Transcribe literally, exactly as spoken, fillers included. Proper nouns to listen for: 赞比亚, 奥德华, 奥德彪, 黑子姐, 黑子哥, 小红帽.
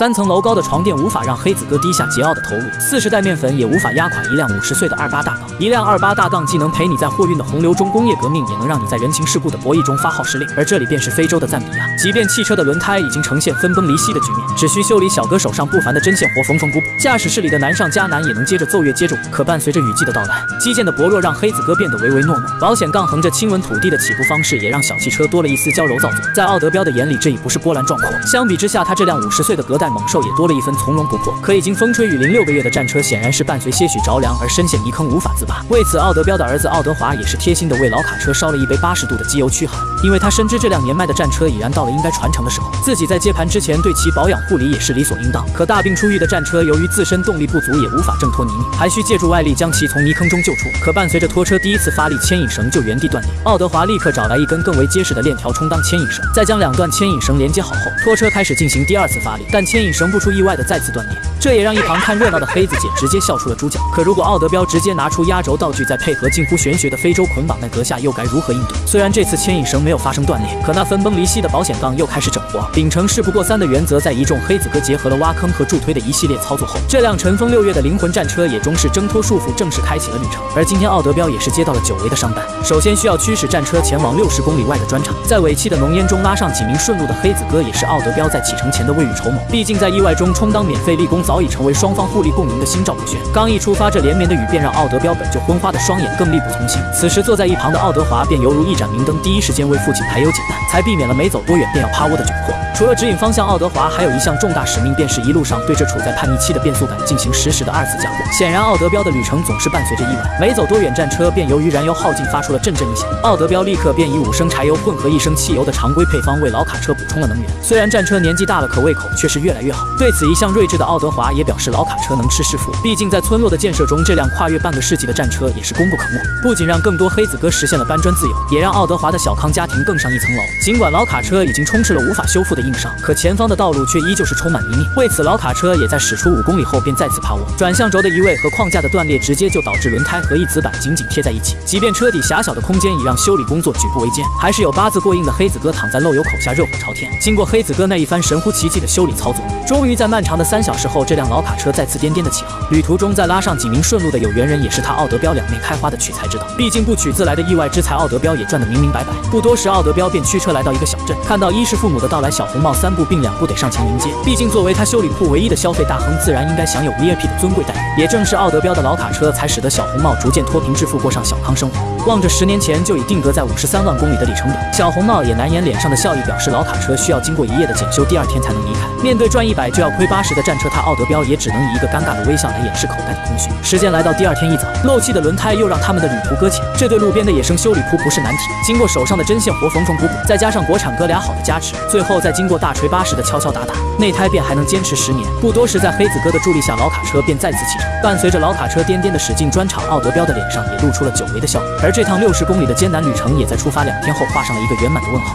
三层楼高的床垫无法让黑子哥低下桀骜的头颅，四十袋面粉也无法压垮一辆五十岁的二八大杠。一辆二八大杠既能陪你在货运的洪流中工业革命，也能让你在人情世故的博弈中发号施令。而这里便是非洲的赞比亚，即便汽车的轮胎已经呈现分崩离析的局面，只需修理小哥手上不凡的针线活缝缝补补，驾驶室里的难上加难也能接着奏乐接着舞。可伴随着雨季的到来，基建的薄弱让黑子哥变得唯唯诺诺，保险杠横着亲吻土地的起步方式，也让小汽车多了一丝娇柔造作。在奥德彪的眼里，这已不是波澜壮阔，相比之下，他这辆五十岁的格。 但猛兽也多了一分从容不迫，可已经风吹雨淋六个月的战车，显然是伴随些许着凉而深陷泥坑无法自拔。为此，奥德彪的儿子奥德华也是贴心的为老卡车烧了一杯八十度的机油驱寒，因为他深知这辆年迈的战车已然到了应该传承的时候，自己在接盘之前对其保养护理也是理所应当。可大病初愈的战车由于自身动力不足，也无法挣脱泥泞，还需借助外力将其从泥坑中救出。可伴随着拖车第一次发力，牵引绳就原地断裂。奥德华立刻找来一根更为结实的链条充当牵引绳，再将两段牵引绳连接好后，拖车开始进行第二次发力，但 牵引绳不出意外的再次断裂，这也让一旁看热闹的黑子姐直接笑出了猪叫。可如果奥德彪直接拿出压轴道具，再配合近乎玄学的非洲捆绑，那阁下又该如何应对？虽然这次牵引绳没有发生断裂，可那分崩离析的保险杠又开始整活。秉承事不过三的原则，在一众黑子哥结合了挖坑和助推的一系列操作后，这辆尘封六月的灵魂战车也终是挣脱束缚，正式开启了旅程。而今天奥德彪也是接到了久违的商单，首先需要驱使战车前往六十公里外的砖厂，在尾气的浓烟中拉上几名顺路的黑子哥，也是奥德彪在启程前的未雨绸缪。 毕竟在意外中充当免费力工，早已成为双方互利共赢的心照不宣。刚一出发，这连绵的雨便让奥德彪本就昏花的双眼更力不从心。此时坐在一旁的奥德华便犹如一盏明灯，第一时间为父亲排忧解难，才避免了没走多远便要趴窝的窘迫。除了指引方向，奥德华还有一项重大使命，便是一路上对这处在叛逆期的变速杆进行实时的二次加固。显然，奥德彪的旅程总是伴随着意外。没走多远，战车便由于燃油耗尽发出了阵阵异响。奥德彪立刻便以五升柴油混合一升汽油的常规配方为老卡车补充了能源。虽然战车年纪大了，可胃口却是越 越来越好。对此，一向睿智的奥德华也表示，老卡车能吃是福。毕竟在村落的建设中，这辆跨越半个世纪的战车也是功不可没。不仅让更多黑子哥实现了搬砖自由，也让奥德华的小康家庭更上一层楼。尽管老卡车已经充斥了无法修复的硬伤，可前方的道路却依旧是充满泥泞。为此，老卡车也在驶出五公里后便再次趴窝。转向轴的移位和框架的断裂，直接就导致轮胎和翼子板紧紧贴在一起。即便车底狭小的空间已让修理工作举步维艰，还是有八字过硬的黑子哥躺在漏油口下热火朝天。经过黑子哥那一番神乎其技的修理操作， 终于在漫长的三小时后，这辆老卡车再次颠颠的起航。旅途中再拉上几名顺路的有缘人，也是他奥德彪两面开花的取财之道。毕竟不取自来的意外之财，奥德彪也赚得明明白白。不多时，奥德彪便驱车来到一个小镇，看到衣食父母的到来，小红帽三步并两步得上前迎接。毕竟作为他修理铺唯一的消费大亨，自然应该享有 V I P 的尊贵待遇。也正是奥德彪的老卡车，才使得小红帽逐渐脱贫致富，过上小康生活。望着十年前就已定格在五十三万公里的里程表，小红帽也难掩脸上的笑意，表示老卡车需要经过一夜的检修，第二天才能离开。面对 赚一百就要亏八十的战车，他奥德彪也只能以一个尴尬的微笑来掩饰口袋的空虚。时间来到第二天一早，漏气的轮胎又让他们的旅途搁浅。这对路边的野生修理铺不是难题，经过手上的针线活缝缝补补，再加上国产哥俩好的加持，最后再经过大锤八十的敲敲打打，内胎便还能坚持十年。不多时，在黑子哥的助力下，老卡车便再次启程。伴随着老卡车颠颠的驶进砖厂，奥德彪的脸上也露出了久违的笑容。而这趟六十公里的艰难旅程，也在出发两天后画上了一个圆满的问号。